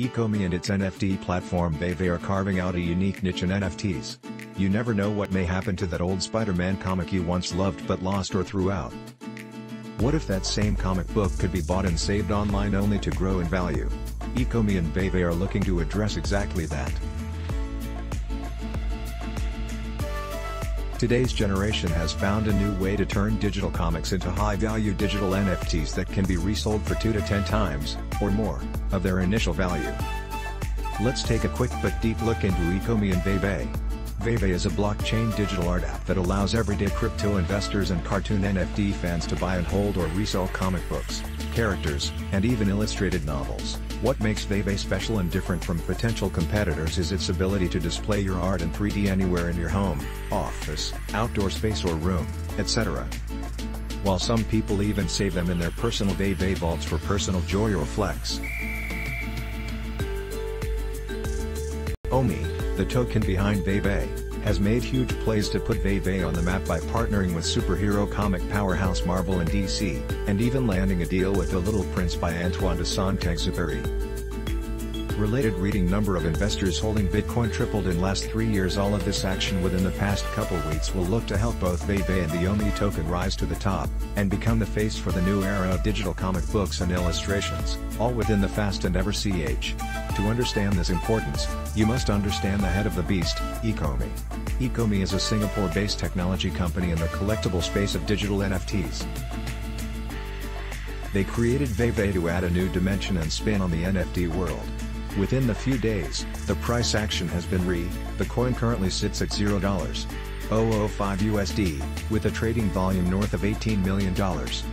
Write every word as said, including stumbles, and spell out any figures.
ECOMI and its N F T platform VeVe are carving out a unique niche in N F Ts. You never know what may happen to that old Spider Man comic you once loved but lost or threw out. What if that same comic book could be bought and saved online only to grow in value? ECOMI and VeVe are looking to address exactly that. Today's generation has found a new way to turn digital comics into high-value digital N F Ts that can be resold for two to ten times, or more, of their initial value. Let's take a quick but deep look into ECOMI and VeVe. VeVe is a blockchain digital art app that allows everyday crypto investors and cartoon N F T fans to buy and hold or resell comic books, characters, and even illustrated novels. What makes VeVe special and different from potential competitors is its ability to display your art in three D anywhere in your home, office, outdoor space or room, et cetera. While some people even save them in their personal VeVe vaults for personal joy or flex. O M I, the token behind VeVe, has made huge plays to put VeVe on the map by partnering with superhero comic powerhouse Marvel and D C, and even landing a deal with The Little Prince by Antoine de Saint-Exupéry. Related reading: number of investors holding Bitcoin tripled in last three years. All of this action within the past couple weeks will look to help both VeVe and the O M I token rise to the top, and become the face for the new era of digital comic books and illustrations, all within the fast and ever ch. To understand this importance, you must understand the head of the beast, ECOMI. ECOMI is a Singapore-based technology company in the collectible space of digital N F Ts. They created VeVe to add a new dimension and spin on the N F T world. Within the few days, the price action has been re, the coin currently sits at zero dollars and zero five cents U S D, with a trading volume north of eighteen million dollars.